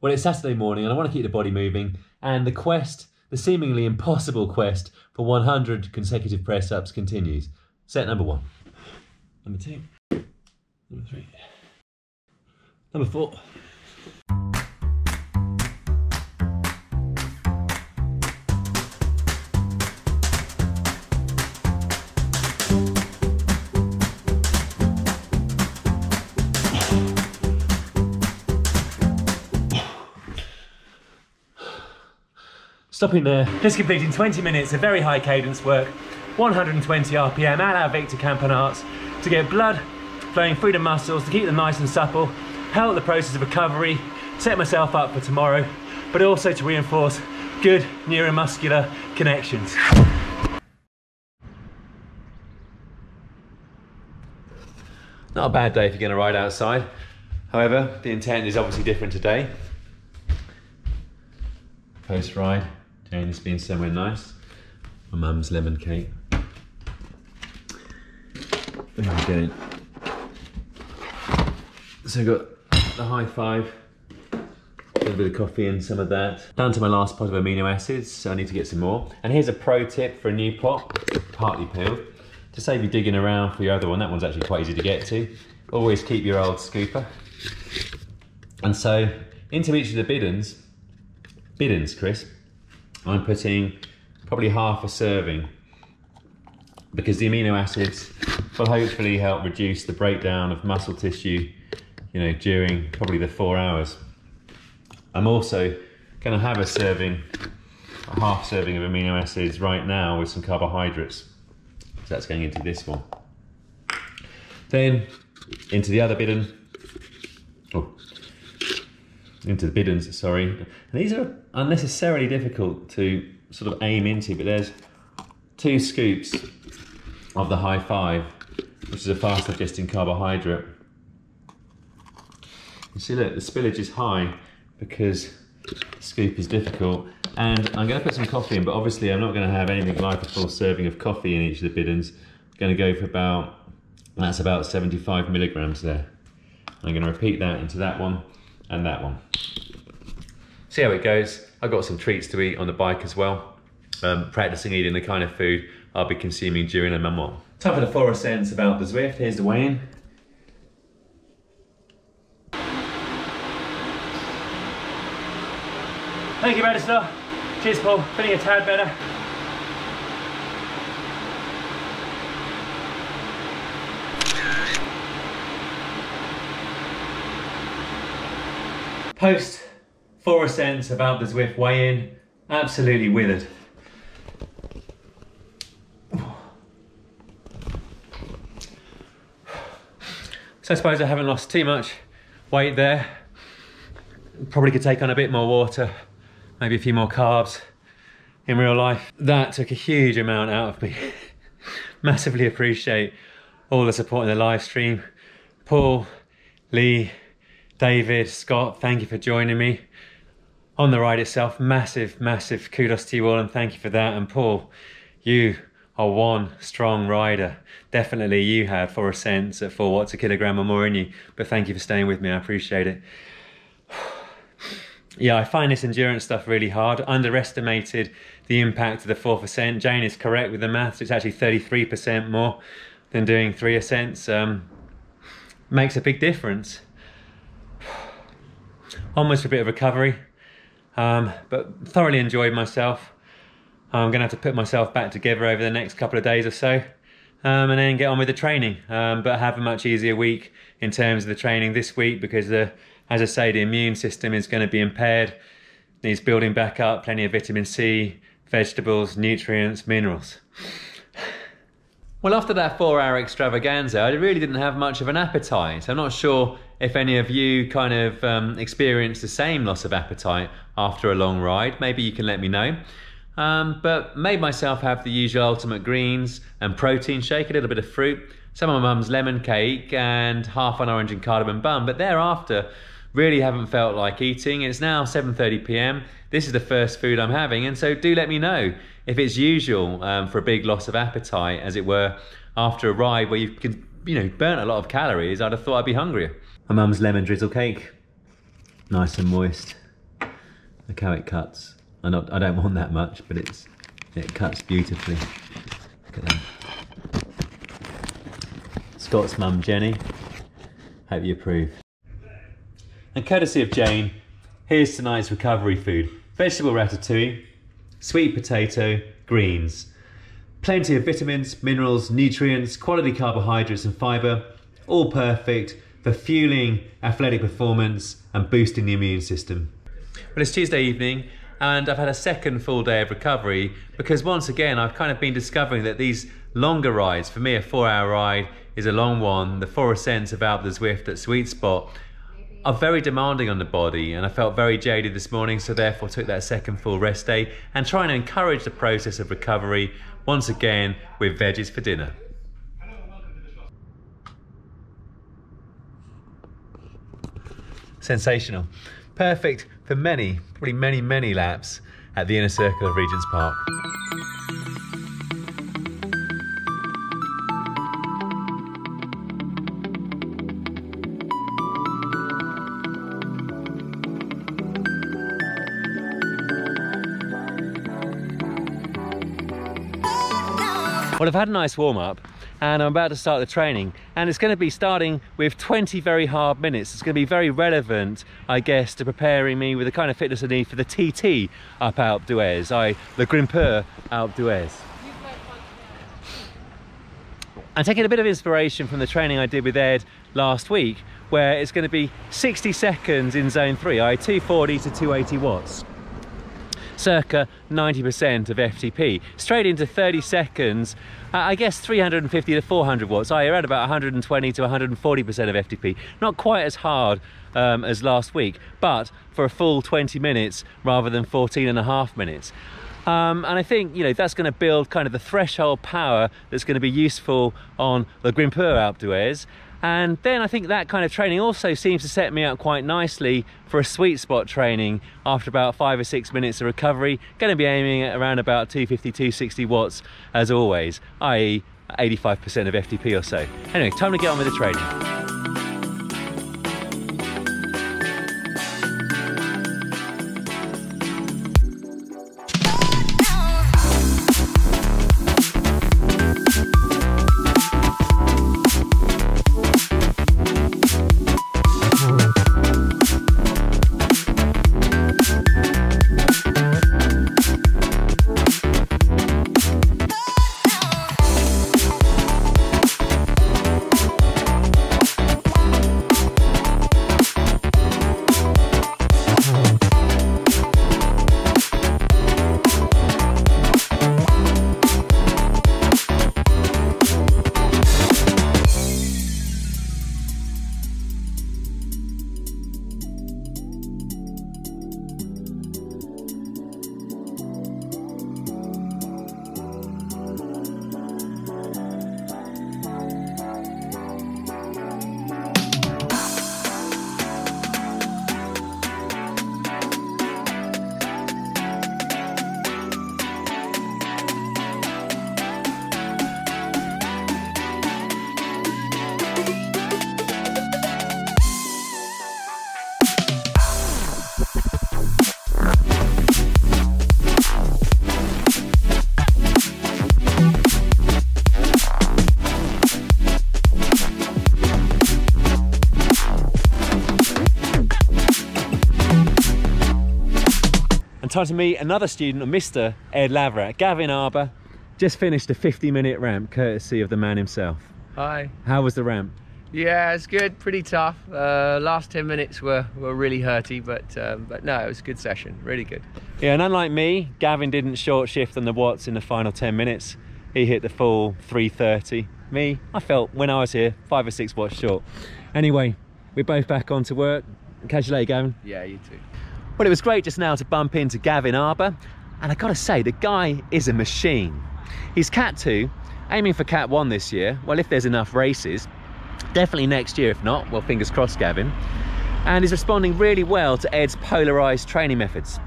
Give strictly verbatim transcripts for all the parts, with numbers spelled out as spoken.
Well, it's Saturday morning and I want to keep the body moving, and the quest, the seemingly impossible quest for one hundred consecutive press-ups continues. Set number one. Number two. Number three. Number four. Stopping there. Just completing twenty minutes of very high cadence work, one hundred twenty R P M at our Victor Campanarts, to get blood flowing through the muscles, to keep them nice and supple, help the process of recovery, set myself up for tomorrow, but also to reinforce good neuromuscular connections. Not a bad day if you're going to ride outside. However, the intent is obviously different today. Post ride, Jane's been somewhere nice. My mum's lemon cake. There we go. So I've got the high five, a little bit of coffee and some of that. Down to my last pot of amino acids, so I need to get some more. And here's a pro tip for a new pot, partly peeled, to save you digging around for your other one. That one's actually quite easy to get to. Always keep your old scooper. And so into each of the biddens, biddens, Chris, I'm putting probably half a serving, because the amino acids will hopefully help reduce the breakdown of muscle tissue, you know, during probably the four hours. I'm also gonna have a serving, a half serving of amino acids right now with some carbohydrates. So that's going into this one. Then into the other bidden, oh, into the biddens, sorry. And these are unnecessarily difficult to sort of aim into, but there's two scoops of the high five, which is a fast digesting carbohydrate. You see, look, the spillage is high because the scoop is difficult. And I'm going to put some coffee in, but obviously I'm not going to have anything like a full serving of coffee in each of the biddens. I'm going to go for about, that's about seventy-five milligrams there. I'm going to repeat that into that one and that one. See how it goes. I've got some treats to eat on the bike as well. Um, practicing eating the kind of food I'll be consuming during La Marmotte. Time for the four ascents of Alpe du Zwift. Here's the weigh-in. Thank you, Madison. Cheers, Paul. Feeling a tad better. Post four ascents of Alpe du Zwift weigh-in, absolutely withered. So I suppose I haven't lost too much weight there. Probably could take on a bit more water, maybe a few more carbs in real life. That took a huge amount out of me. Massively appreciate all the support in the live stream. Paul, Lee, David, Scott, thank you for joining me. On the ride itself, massive, massive kudos to you all, and thank you for that. And Paul, you are one strong rider. Definitely you had four ascents at four watts a kilogram or more in you, but thank you for staying with me, I appreciate it. Yeah, I find this endurance stuff really hard. Underestimated the impact of the fourth ascent. Jane is correct with the maths. It's actually thirty-three percent more than doing three ascents. Um, makes a big difference. Almost a bit of recovery, um, but thoroughly enjoyed myself. I'm gonna have to put myself back together over the next couple of days or so, um, and then get on with the training. Um, but have a much easier week in terms of the training this week, because the, as I say, the immune system is gonna be impaired, needs building back up, plenty of vitamin C, vegetables, nutrients, minerals. Well, after that four hour extravaganza, I really didn't have much of an appetite. I'm not sure if any of you kind of um, experienced the same loss of appetite after a long ride. Maybe you can let me know. Um, but made myself have the usual ultimate greens and protein shake, a little bit of fruit, some of my mum's lemon cake and half an orange and cardamom bun. But thereafter, really haven't felt like eating. It's now seven thirty p m. This is the first food I'm having, and so do let me know if it's usual um, for a big loss of appetite, as it were, after a ride where you can, you know, burn a lot of calories. I'd have thought I'd be hungrier. My mum's lemon drizzle cake, nice and moist. Look how it cuts. I not I don't want that much, but it's it cuts beautifully. Look at that. Scott's mum Jenny. Hope you approve. And courtesy of Jane, here's tonight's recovery food. Vegetable ratatouille, sweet potato, greens. Plenty of vitamins, minerals, nutrients, quality carbohydrates and fibre, all perfect for fueling athletic performance and boosting the immune system. Well, it's Tuesday evening and I've had a second full day of recovery because once again I've kind of been discovering that these longer rides, for me a four hour ride is a long one, the four ascents of Alpe du Zwift at Sweet Spot, are very demanding on the body, and I felt very jaded this morning, so therefore took that second full rest day and trying to encourage the process of recovery once again with veggies for dinner. Sensational. Perfect for many, probably many, many laps at the inner circle of Regent's Park. Well, I've had a nice warm-up and I'm about to start the training, and it's going to be starting with twenty very hard minutes. It's going to be very relevant, I guess, to preparing me with the kind of fitness I need for the T T up Alpe d'Huez, I, the Grimpeur Alpe d'Huez. I'm taking a bit of inspiration from the training I did with Ed last week, where it's going to be sixty seconds in zone three, that is two forty to two eighty watts. Circa ninety percent of F T P, straight into thirty seconds, uh, I guess three fifty to four hundred watts, that is around about one twenty to one forty percent of F T P. Not quite as hard um, as last week, but for a full twenty minutes rather than fourteen and a half minutes. Um, and I think, you know, that's going to build kind of the threshold power that's going to be useful on the Grimpeur Alpe d'Huez. And then I think that kind of training also seems to set me up quite nicely for a sweet spot training after about five or six minutes of recovery. Going to be aiming at around about two fifty, two sixty watts as always, that is eighty-five percent of F T P or so. Anyway, time to get on with the training. Time to meet another student, Mister Ed Laverack. Gavin Arbour just finished a fifty minute ramp courtesy of the man himself. Hi. How was the ramp? Yeah, it's good, pretty tough. Uh, last ten minutes were, were really hurty, but, um, but no, it was a good session, really good. Yeah, and unlike me, Gavin didn't short shift on the watts in the final ten minutes. He hit the full three thirty. Me, I felt when I was here, five or six watts short. Anyway, we're both back on to work. Catch you later, Gavin. Yeah, you too. Well, it was great just now to bump into Gavin Arbour, and I gotta say, the guy is a machine. He's Cat two, aiming for Cat one this year, well, if there's enough races, definitely next year, if not, well, fingers crossed, Gavin, and he's responding really well to Ed's polarised training methods.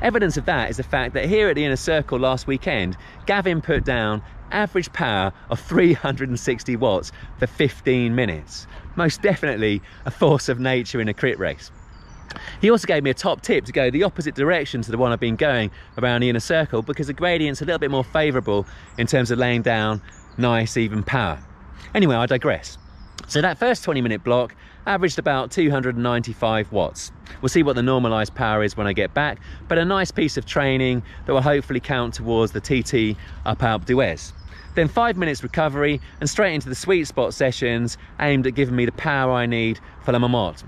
Evidence of that is the fact that here at the Inner Circle last weekend, Gavin put down average power of three sixty watts for fifteen minutes. Most definitely a force of nature in a crit race. He also gave me a top tip to go the opposite direction to the one I've been going around the inner circle, because the gradient's a little bit more favourable in terms of laying down nice even power. Anyway, I digress. So that first twenty minute block averaged about two hundred ninety-five watts. We'll see what the normalised power is when I get back, but a nice piece of training that will hopefully count towards the T T up Alpe d'Huez. Then five minutes recovery and straight into the sweet spot sessions aimed at giving me the power I need for La Marmotte.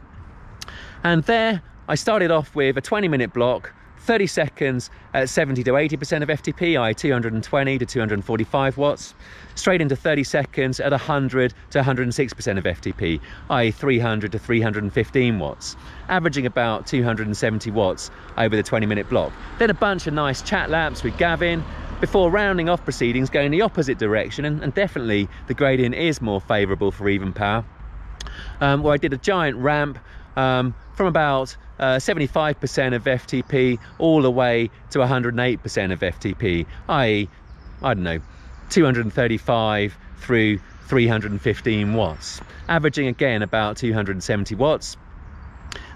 And there I started off with a twenty minute block, thirty seconds at seventy to eighty percent of F T P, that is two hundred twenty to two hundred forty-five watts, straight into thirty seconds at one hundred to one hundred six percent of F T P, that is three hundred to three hundred fifteen watts, averaging about two hundred seventy watts over the twenty minute block. Then a bunch of nice chat laps with Gavin, before rounding off proceedings going the opposite direction, and, and definitely the gradient is more favourable for even power, um, where I did a giant ramp um, from about seventy-five percent uh, of F T P all the way to one hundred eight percent of F T P, that is, I don't know, two hundred thirty-five through three hundred fifteen watts, averaging again about two hundred seventy watts,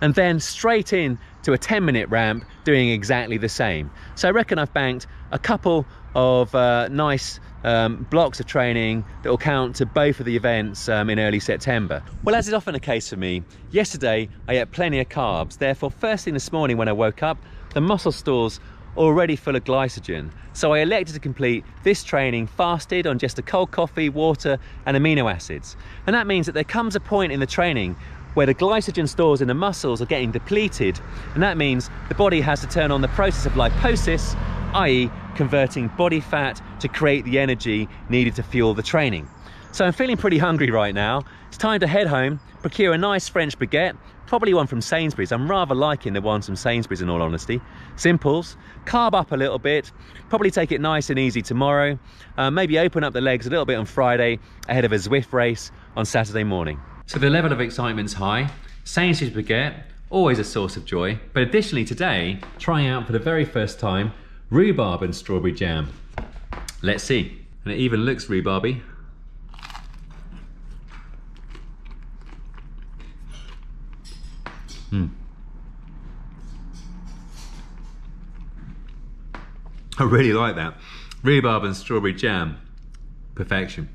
and then straight in to a ten minute ramp doing exactly the same. So I reckon I've banked a couple of uh, nice um, blocks of training that will count to both of the events um, in early September. Well, as is often the case for me, yesterday I ate plenty of carbs. Therefore, first thing this morning when I woke up, the muscle stores already full of glycogen. So I elected to complete this training fasted on just a cold coffee, water and amino acids. And that means that there comes a point in the training where the glycogen stores in the muscles are getting depleted, and that means the body has to turn on the process of lipolysis, that is converting body fat to create the energy needed to fuel the training. So I'm feeling pretty hungry right now. It's time to head home, procure a nice French baguette, probably one from Sainsbury's. I'm rather liking the ones from Sainsbury's in all honesty. Simples, carb up a little bit, probably take it nice and easy tomorrow, uh, maybe open up the legs a little bit on Friday ahead of a Zwift race on Saturday morning. So the level of excitement's high, Sainsbury's baguette, always a source of joy, but additionally today, trying out for the very first time, rhubarb and strawberry jam. Let's see, and it even looks rhubarby. Mm. I really like that. Rhubarb and strawberry jam, perfection.